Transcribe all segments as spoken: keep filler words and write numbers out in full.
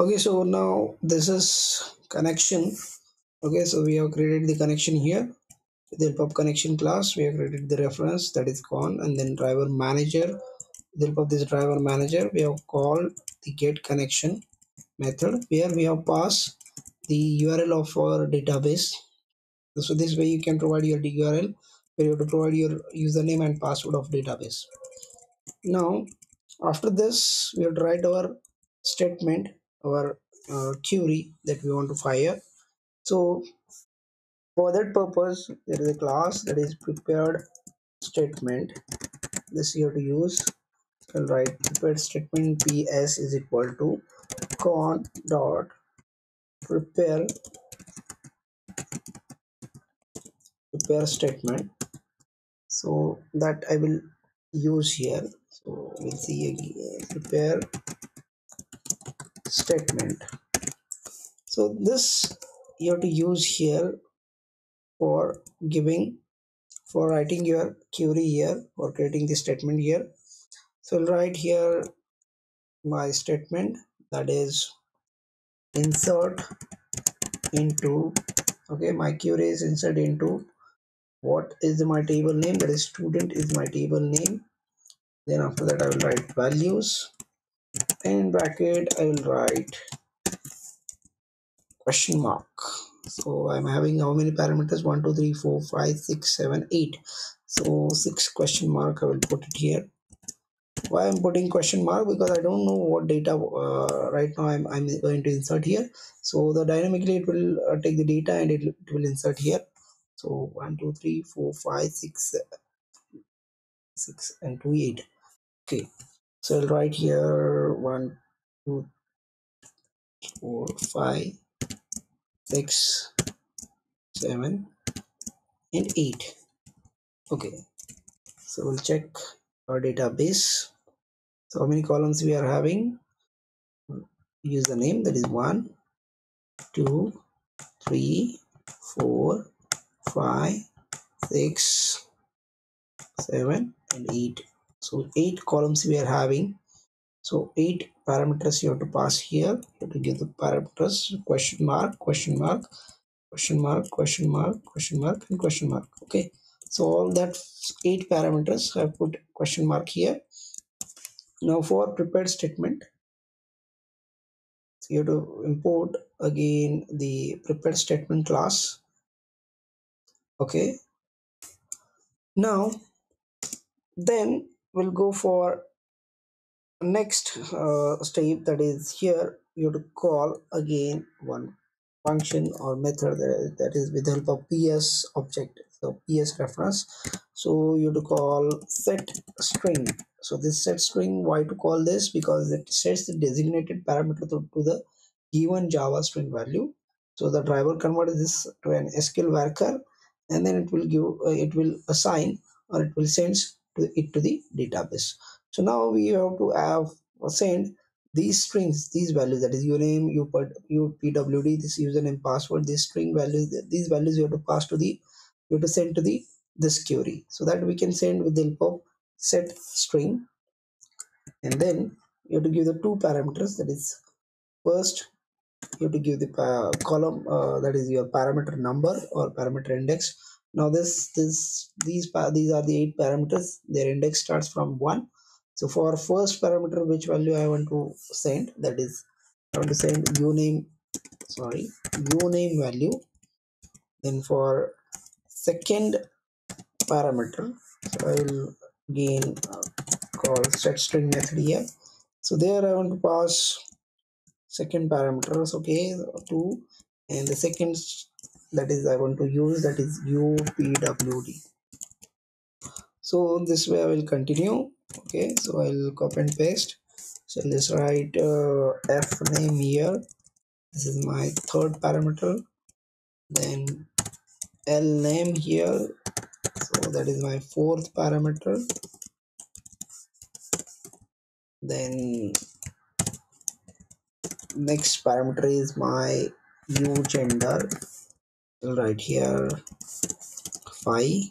Okay, so now this is connection. Okay, so we have created the connection here. The pub connection class, we have created the reference that is gone, and then driver manager. The help of this driver manager, we have called the get connection method where we have passed the U R L of our database. So this way you can provide your U R L where you have to provide your username and password of database. Now after this, we have to write our statement, our uh, query that we want to fire. So for that purpose, there is a class that is prepared statement. This you have to use. I'll write prepared statement P S is equal to con dot prepare prepare statement. So that I will use here. So we'll see again prepare statement. So this you have to use here for giving for writing your query here or creating the statement here. So I'll write here my statement that is insert into, okay, my query is insert into what is my table name, that is student is my table name. Then after that I will write values, and in bracket I will write question mark. So I'm having how many parameters? one, two, three, four, five, six, seven, eight. So six question mark I will put it here. Why I'm putting question mark? Because I don't know what data uh, right now I'm, I'm going to insert here. So the dynamically it will uh, take the data and it, it will insert here. So one, two, three, four, five, six, six and two, eight. Okay, so I'll write here one, two, four, five, six, seven and eight. Okay, so we'll check our database. So how many columns we are having? Username, that is one, two, three, four, five, six, seven and eight. So eight columns we are having. So eight parameters you have to pass here. You have to give the parameters question mark, question mark, question mark, question mark, question mark and question mark. Okay, so all that eight parameters I put question mark here. Now for prepared statement, so you have to import again the prepared statement class. Okay, now then we'll go for next uh, step, that is here you have to call again one function or method that, that is with the help of P S object, so P S reference. So you have to call set string. So this set string, why to call this? Because it sets the designated parameter to, to the given Java string value. So the driver converts this to an S Q L worker, and then it will give uh, it will assign or it will send to it to the database. So now we have to have send these strings, these values, that is your name, you put your P W D, this username, password, this string values, these values you have to pass to the you have to send to the this query, so that we can send with the help of set string. And then you have to give the two parameters, that is first you have to give the uh, column uh, that is your parameter number or parameter index. Now this this these these are the eight parameters, their index starts from one. So for first parameter, which value I want to send, that is I want to send username, sorry username value. Then for second parameter, so I will again uh, call set string method here. So there I want to pass second parameters, okay, two, and the second that is I want to use, that is U P W D. So this way I will continue. Okay, so I'll copy and paste. So let's write uh, F name here. This is my third parameter. Then L name here. So that is my fourth parameter. Then next parameter is my U gender. I'll write here phi.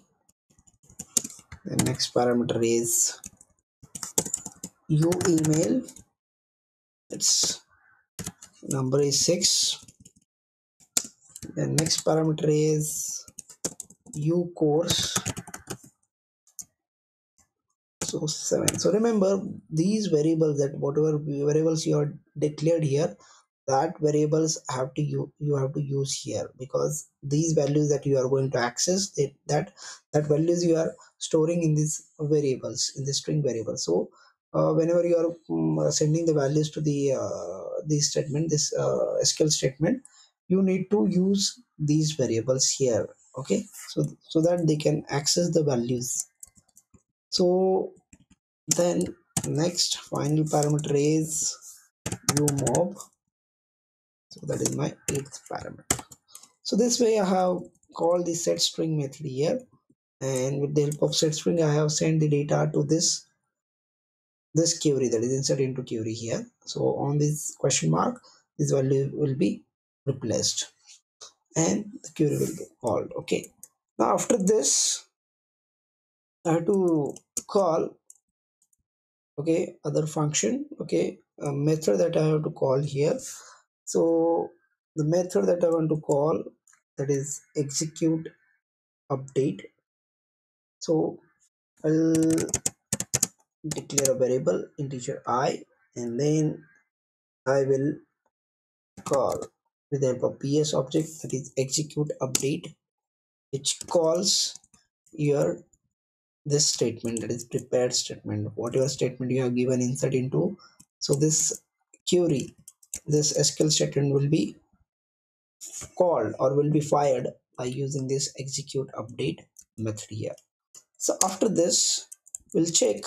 The next parameter is u email. It's number is six. The next parameter is u course, so seven. So remember these variables, that whatever variables you are declared here, that variables have to you you have to use here, because these values that you are going to access, it that that values you are storing in these variables, in the string variable. So uh, whenever you are um, sending the values to the uh, this statement, this uh, S Q L statement, you need to use these variables here, okay, so so that they can access the values. So then next final parameter is umob. So that is my eighth parameter. So this way I have called the setString method here, and with the help of setString I have sent the data to this this query, that is inserted into query here. So on this question mark, this value will be replaced and the query will be called. Okay, now after this I have to call okay other function, okay a method that I have to call here. So the method that I want to call, that is execute update. So I'll declare a variable integer I, and then I will call with the help of P S object, that is execute update, which calls your this statement, that is prepared statement, whatever statement you have given insert into. So this query, this S Q L statement will be called or will be fired by using this execute update method here. So after this, we'll check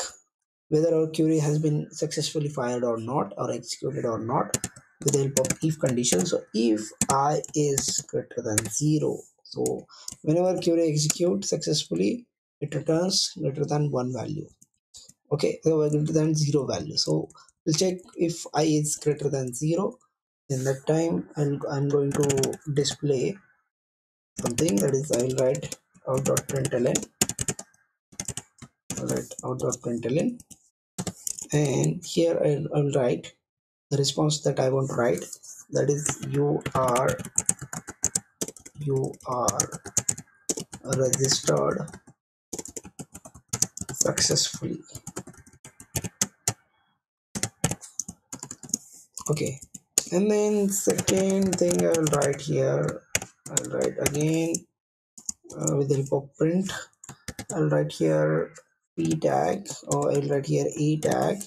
whether our query has been successfully fired or not, or executed or not, with the help of if condition. So if I is greater than zero, so whenever query executes successfully, it returns greater than one value, okay, so greater than zero value. So we'll check if I is greater than zero. In that time, I'll, I'm going to display something, that is, I'll write out.println, I'll write out.println, and here I'll, I'll write the response that I want to write, that is, you are you are registered successfully. Okay, and then second thing I will write here, I'll write again uh, with the help of print, I'll write here p tag, or I'll write here a tag,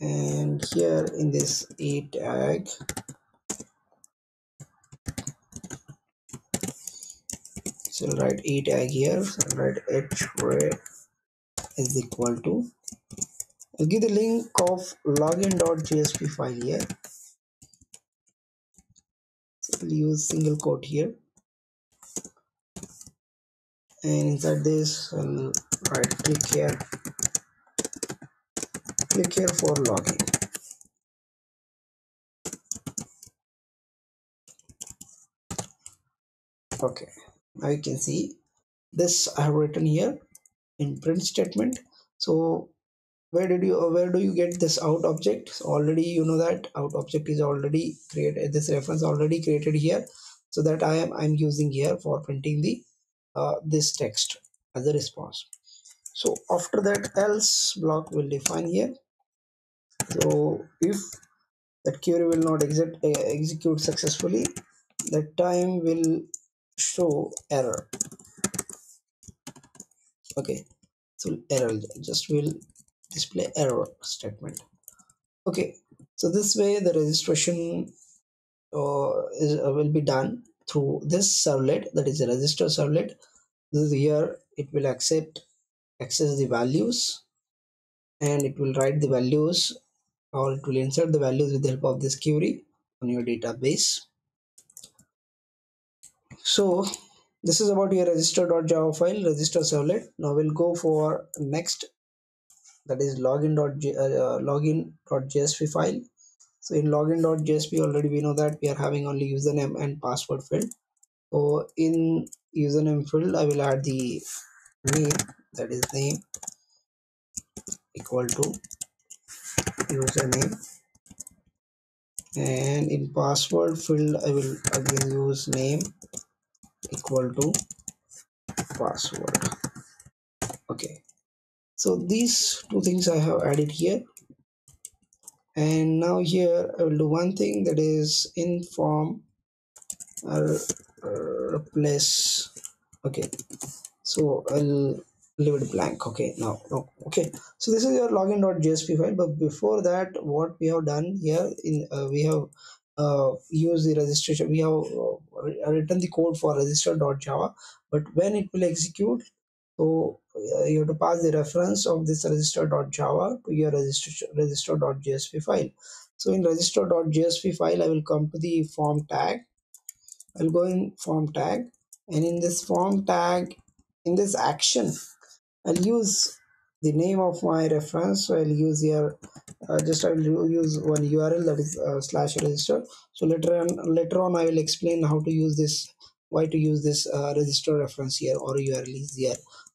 and here in this a tag so I'll write a tag here, so I'll write href is equal to, I'll give the link of login.jsp file here. So I'll use single quote here, and inside this I'll right click here, click here for login. Okay, now you can see this I have written here in print statement. So where did you where do you get this out object? So already you know that out object is already created, this reference already created here, so that I am I'm using here for printing the uh, this text as a response. So after that, else block will define here. So if that query will not exit, uh, execute successfully, that time will show error. Okay, so error just will display error statement. Okay, so this way the registration uh, is, uh, will be done through this servlet, that is a register servlet. This is here, it will accept access the values, and it will write the values, or it will insert the values with the help of this query on your database. So this is about your register.java file, register servlet. Now we'll go for next, that is login dot uh, login.jsp file. So in login.jsp, already we know that we are having only username and password field. So in username field, I will add the name, that is name equal to username and in password field I will again use name equal to password. Okay, so these two things I have added here. And now here I will do one thing, that is in form I'll replace, okay, so I'll leave it blank. Okay, now no. Okay, so this is your login.jsp file, but before that what we have done here in uh, we have uh, used the registration, we have uh, written the code for register.java, but when it will execute, so uh, you have to pass the reference of this register.java to your register register.jsp file. So in register.jsp file I will come to the form tag, I'll go in form tag, and in this form tag, in this action, I'll use the name of my reference. So I'll use here uh, just I will use one U R L, that is uh, slash register. So later on, later on I will explain how to use this, why to use this uh, register reference here or U R L is here.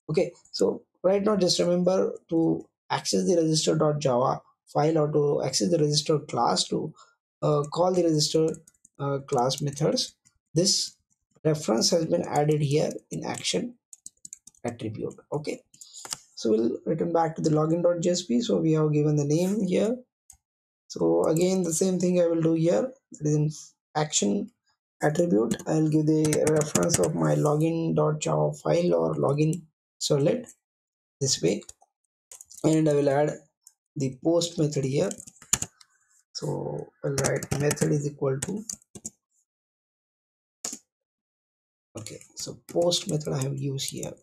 Okay, so right now just remember to access the register.java file or to access the register class to uh, call the register uh, class methods. This reference has been added here in action attribute. Okay, so we'll return back to the login.jsp. So we have given the name here, so again the same thing I will do here, that is in action attribute I'll give the reference of my login.java file or login servlet this way, and I will add the post method here. So I'll write method is equal to, okay, so post method I have used here.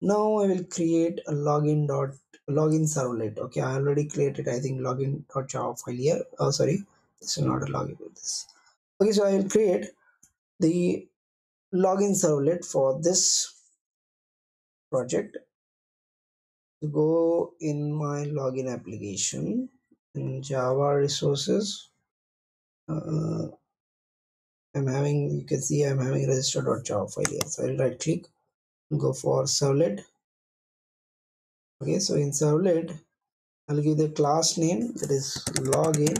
Now I will create a login dot login servlet. Okay, I already created I think login.java file here. Oh sorry, this is not a login with this. Okay, so I will create the login servlet for this project. Go in my login application in Java resources. Uh, I'm having, you can see I'm having register.java file here. So I'll right click, go for servlet. Okay, so in servlet I'll give the class name, that is login,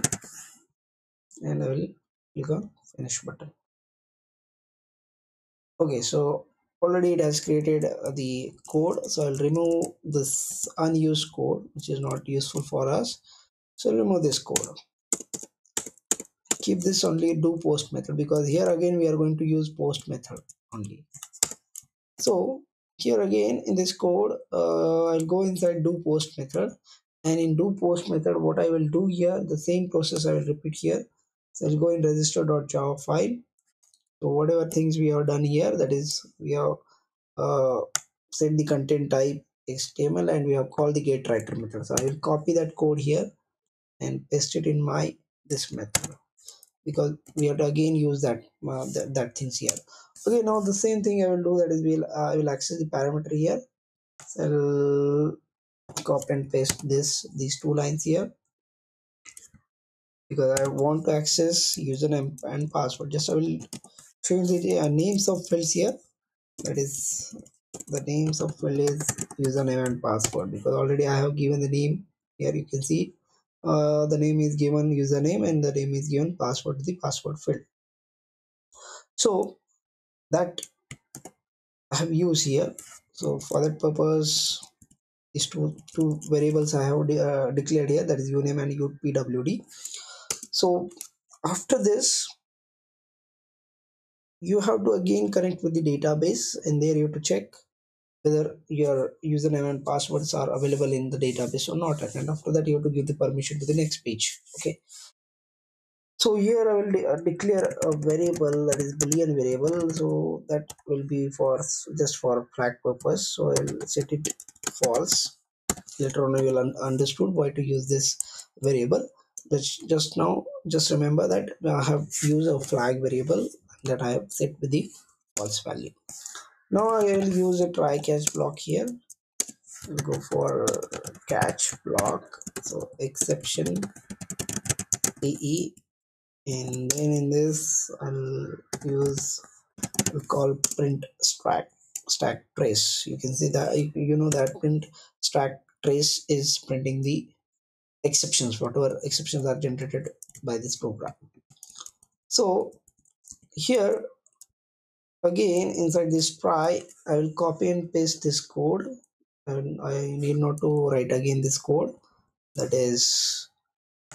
and I will click on finish button. Okay, so already it has created the code, so I'll remove this unused code which is not useful for us. So remove this code, keep this only do post method, because here again we are going to use post method only. So here again in this code uh, I'll go inside do post method, and in do post method what I will do here, the same process I will repeat here. So I'll go in register.java file. So whatever things we have done here, that is we have uh, set the content type H T M L and we have called the getWriter method. So I will copy that code here and paste it in my this method, because we have to again use that uh, that, that things here. Okay, now the same thing I will do, that is we'll uh, I will access the parameter here. So I'll copy and paste this these two lines here, because I want to access username and password. Just I will change the uh, names of fields here, that is the names of field is username and password, because already I have given the name here. You can see Uh, the name is given username and the name is given password to the password field. So that I have used here. So for that purpose, these two two variables I have de uh, declared here, that is uname and upwd. So after this, you have to again connect with the database, and there you have to check whether your username and passwords are available in the database or not, and after that you have to give the permission to the next page. Okay, so here I will de uh, declare a variable, that is boolean variable, so that will be for just for flag purpose. So I will set it false. Later on I will un understood why to use this variable, but just now just remember that I have used a flag variable that I have set with the false value. Now I will use a try catch block here. I'll go for catch block, so exception de, and then in this I'll use I'll call print stack stack trace. You can see that you know that print stack trace is printing the exceptions, whatever exceptions are generated by this program. So here again inside this try, I will copy and paste this code, and I need not to write again this code, that is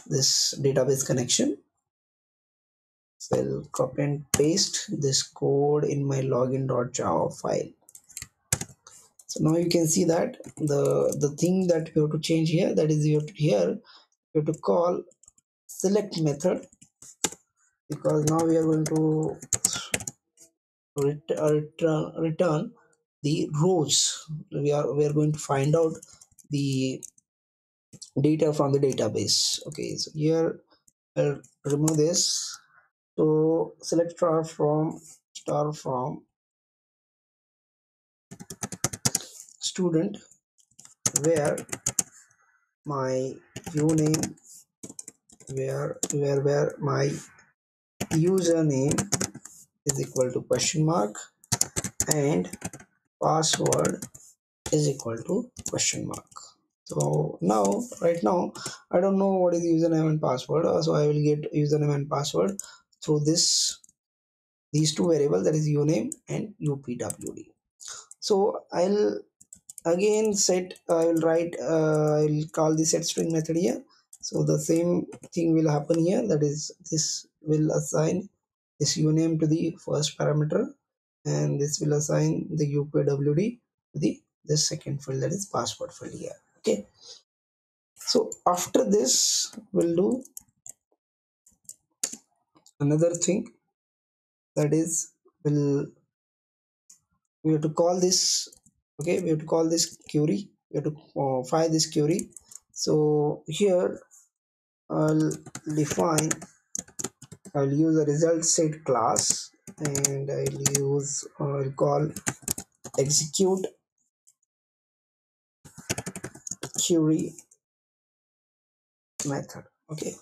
this database connection. So I'll copy and paste this code in my login.java file. So now you can see that the the thing that you have to change here, that is you have to, here you have to call select method, because now we are going to ret return, return the rows. We are we are going to find out the data from the database. Okay, so here I'll remove this. So select star from star from student where my username where where where my username is equal to question mark and password is equal to question mark. So now right now I don't know what is username and password, so I will get username and password through this these two variables, that is uname and upwd. So I'll again set I will write uh, I'll call the setString method here. So the same thing will happen here, that is this will assign this uname to the first parameter, and this will assign the upwd to the the second field, that is password field here. Okay, so after this we'll do another thing, that is we'll we have to call this, okay, we have to call this query, we have to uh, fire this query. So here I'll define, I'll use a result set class, and I'll use uh, I'll call execute query method. Okay,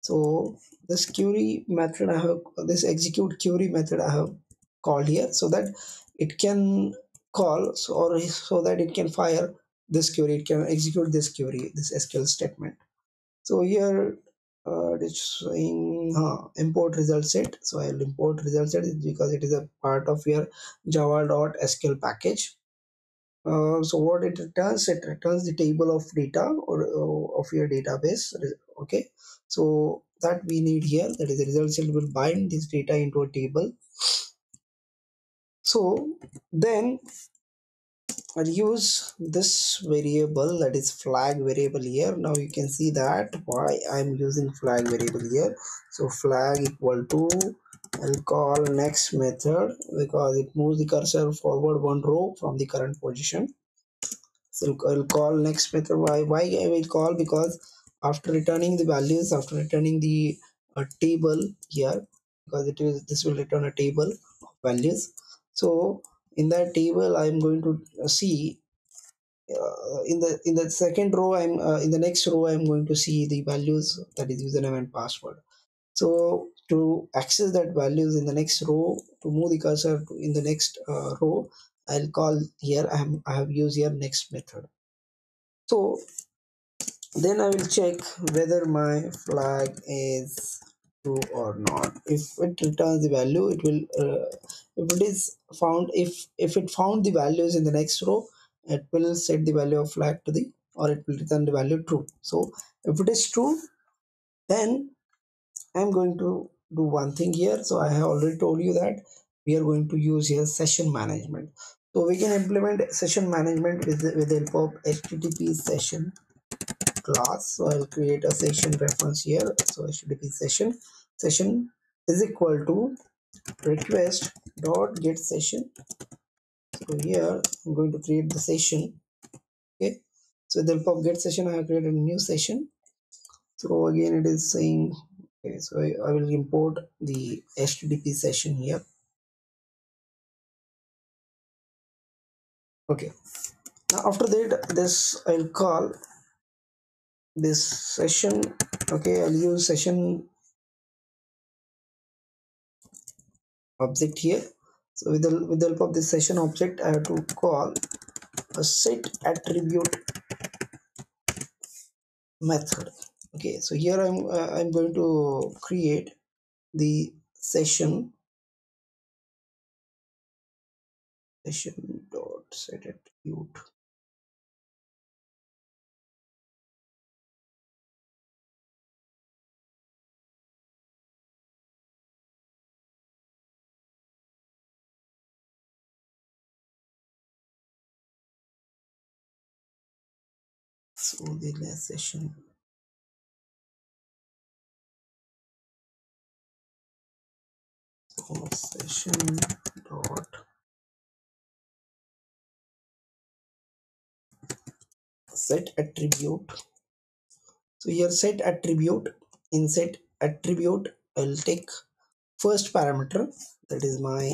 so this query method I have, this execute query method I have called here, so that it can call, so or so that it can fire this query, it can execute this query, this S Q L statement. So here uh, it's saying uh, import result set. So I'll import result set because it is a part of your java.sql package. Uh, so what it returns, it returns the table of data or uh, of your database. Okay, so that we need here, that is the result set will bind this data into a table. So then I'll use this variable, that is flag variable here. Now you can see that why I'm using flag variable here. So flag equal to, I'll call next method because it moves the cursor forward one row from the current position. So I'll call next method. Why, why I will call, because after returning the values, after returning the uh, table here, because it is this will return a table of values. So in that table I'm going to see uh, in the in the second row I'm uh, in the next row I'm going to see the values, that is username and password. So to access that values in the next row, to move the cursor to in the next uh, row, I'll call here, I have, I have used here next method. So then I will check whether my flag is true or not. If it returns the value, it will uh, if it is found if if it found the values in the next row, it will set the value of flag to the, or it will return the value true. So if it is true, then I'm going to do one thing here. So I have already told you that we are going to use here session management. So we can implement session management with the, with the help of HttpSession class. So I'll create a session reference here. So HttpSession session is equal to request dot get session. So here I'm going to create the session. Okay, so with the help of get session I have created a new session. So again it is saying, okay, so I, I will import the H T T P session here. Okay, now after that this I'll call this session. Okay, I'll use session object here. So with the with the help of this session object I have to call a set attribute method. Okay, so here I'm uh, I'm going to create the session session dot setAttribute. So the last session. session dot set attribute. So here set attribute, in set attribute I'll take first parameter, that is my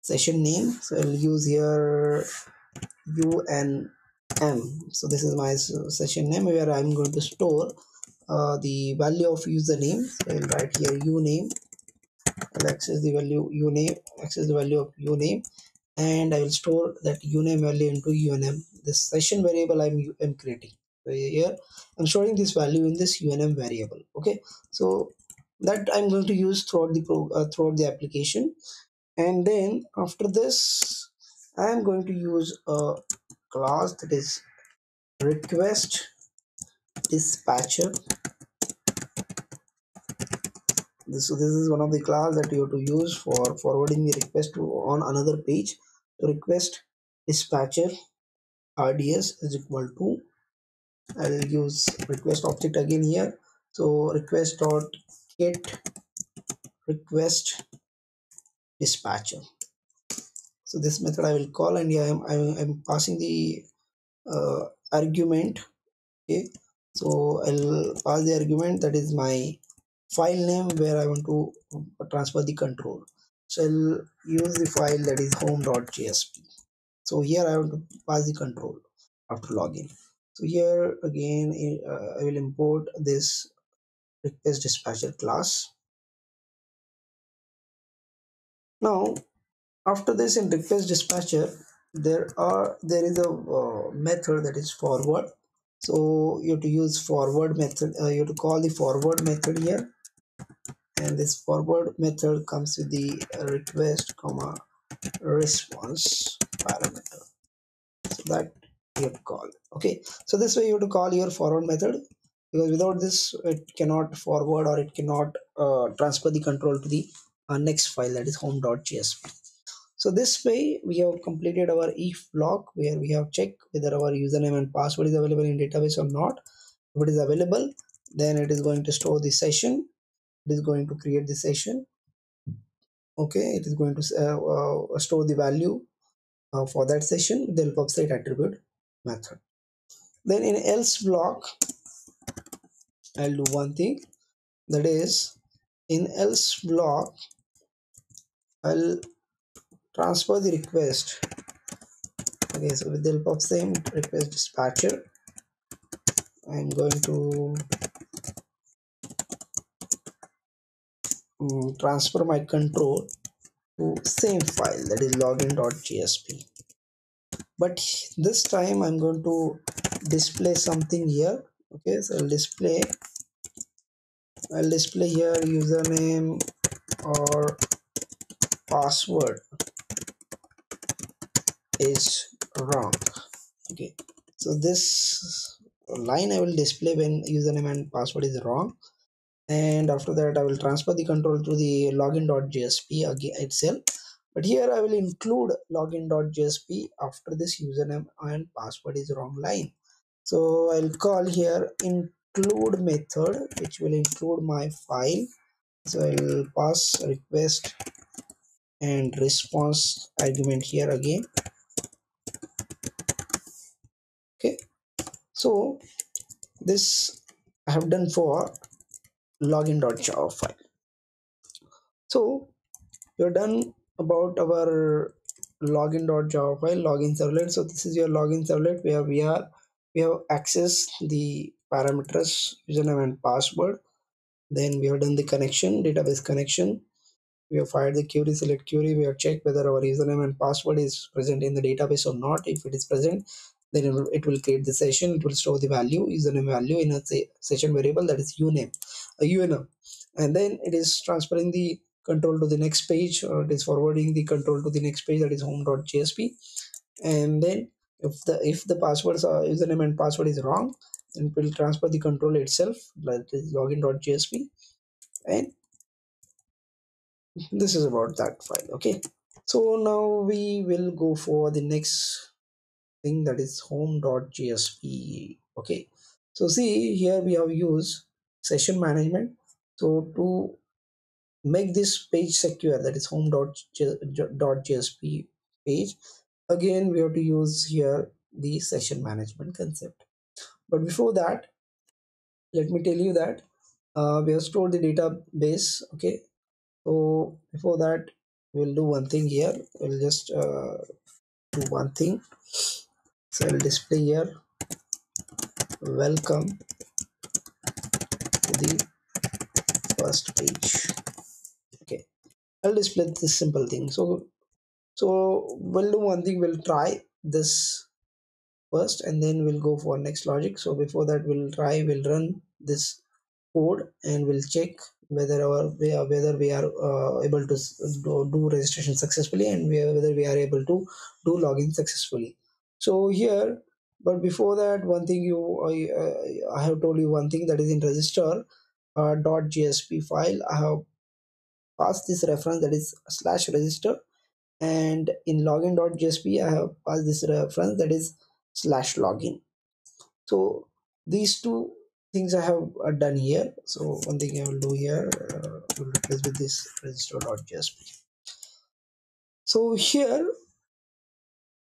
session name. So I'll use here U N M. So this is my session name where I'm going to store uh, the value of username. So I'll write here uname. I'll access the value uname, access the value of uname, and I will store that uname value into unm. This session variable I'm, I'm creating. So here I'm storing this value in this unm variable. Okay, so that I'm going to use throughout the pro, uh, throughout the application, and then after this I'm going to use a class that is RequestDispatcher. This, so this is one of the class that you have to use for forwarding the request to on another page. So request dispatcher R D S is equal to, I'll use request object again here. So request dot get request dispatcher. So this method I will call, and yeah, I'm, I'm, I'm passing the uh, argument. Okay, so I'll pass the argument that is my file name where I want to transfer the control. So I'll use the file that is home.jsp. So here I want to pass the control after login. So here again uh, I will import this request dispatcher class. Now after this, in request dispatcher there are there is a uh, method that is forward. So you have to use forward method. Uh, you have to call the forward method here. And this forward method comes with the request comma response parameter, so that you have to call. Okay, so this way you have to call your forward method, because without this it cannot forward, or it cannot uh, transfer the control to the uh, next file, that is home.jsp. So this way we have completed our if block, where we have checked whether our username and password is available in database or not. If it is available, then it is going to store the session. It is going to create the session. Okay, it is going to uh, uh, store the value uh, for that session with the help of set attribute method. Then in else block, I'll do one thing, that is in else block I'll transfer the request. Okay, so with the help of same request dispatcher, I'm going to um, transfer my control to same file, that is login.jsp. But this time I'm going to display something here. Okay, so I'll display I'll display here username or password is wrong. Okay, so this line I will display when username and password is wrong, and after that I will transfer the control to the login.jsp again itself. But here I will include login.jsp after this username and password is wrong line. So I'll call here include method, which will include my file. So I'll pass request and response argument here again. Okay, so this I have done for login.java file. So you're done about our login.java file, login servlet. So this is your login servlet where we are we have accessed the parameters username and password. Then we have done the connection, database connection. We have fired the query, select query. We have checked whether our username and password is present in the database or not. If it is present, then it will create the session. It will store the value, username value, in a session variable that is uname, a uname, and then it is transferring the control to the next page, or it is forwarding the control to the next page, that is home.jsp. And then if the if the passwords are username and password is wrong, then it will transfer the control itself, that is login.jsp. And this is about that file. Okay, so now we will go for the next thing, that is home.jsp. Okay, so see, here we have used session management. So to make this page secure, that is home.jsp page, again we have to use here the session management concept. But before that, let me tell you that uh, we have stored the database. Okay, so before that, we'll do one thing here. We'll just uh, do one thing. So I'll display here welcome to the first page. Okay, I'll display this simple thing. So so we'll do one thing. We'll try this first, and then we'll go for next logic. So before that, we'll try, we'll run this code, and we'll check whether our we are whether we are uh, able to do, do registration successfully, and we are, whether we are able to do login successfully. So here, but before that, one thing you I, uh, I have told you one thing, that is in register uh, dot J S P file, I have passed this reference, that is slash register, and in login dot J S P I have passed this reference, that is slash login. So these two things I have uh, done here. So one thing I will do here, uh, will replace with this register.jsp. So here,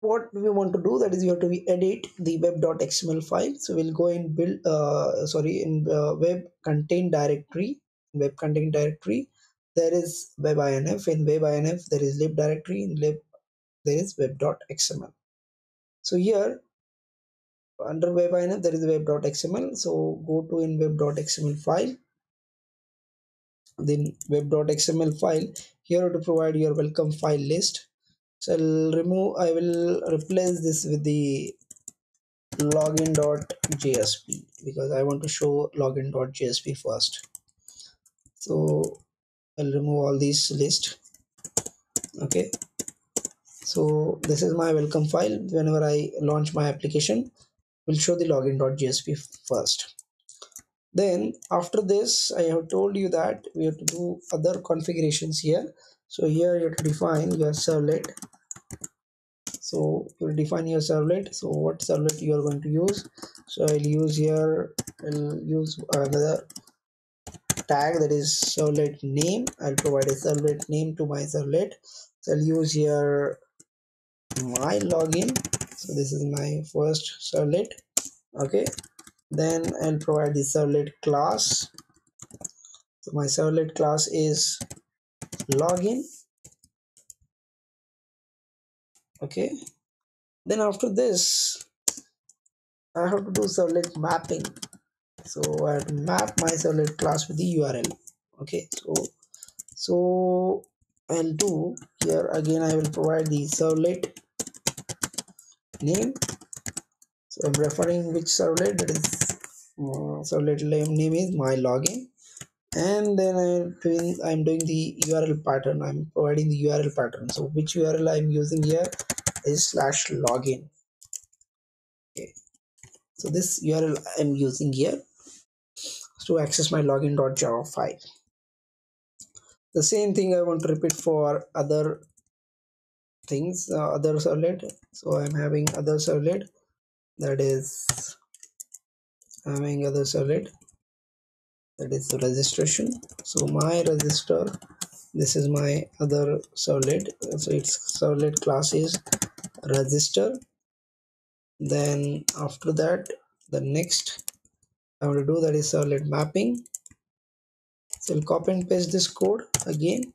what we want to do, that is we have to edit the web.xml file. So we'll go and build, uh, sorry, in uh, web contain directory, web contain directory, there is web.inf, in web.inf there is lib directory, in lib there is web.xml. So here, under web.inf there is web.xml. So go to in web.xml file, then web.xml file. Here to provide your welcome file list. So I'll remove, I will replace this with the login.jsp, because I want to show login.jsp first. So I'll remove all these list. Okay, so this is my welcome file. Whenever I launch my application, we'll show the login.jsp first. Then after this, I have told you that we have to do other configurations here. So here you have to define your servlet. So you'll define your servlet. So what servlet you are going to use. So I'll use here, I'll use another tag, that is servlet name. I'll provide a servlet name to my servlet. So I'll use here my login. So this is my first servlet. Okay, then I'll provide the servlet class. So my servlet class is login. Okay, then after this, I have to do servlet mapping. So I have to map my servlet class with the U R L. Okay, so so I'll do here again, I will provide the servlet name. So I'm referring which servlet, that is uh, servlet name is my login, and then I'm doing, I'm doing the U R L pattern. I'm providing the U R L pattern. So which U R L I'm using here is slash login. Okay, so this U R L I'm using here to access my login.java file. The same thing I want to repeat for other things, uh, other servlet. So I'm having other servlet, that is having other servlet, that is the registration. So my register, this is my other servlet. So its servlet class is register. Then after that, the next I want to do, that is servlet mapping. So I'll copy and paste this code again,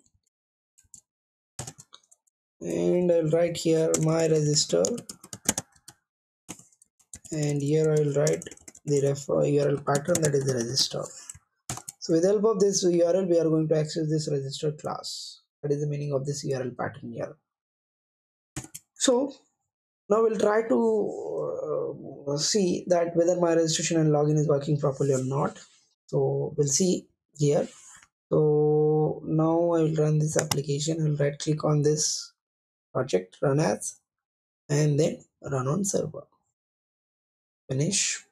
and I'll write here my register, and here I'll write the refer U R L pattern, that is the register. So with the help of this U R L, we are going to access this register class. That is the meaning of this U R L pattern here. So Now we'll try to uh, see that whether my registration and login is working properly or not. So we'll see here. So now I will run this application. I'll right click on this project, run as, and then run on server, finish.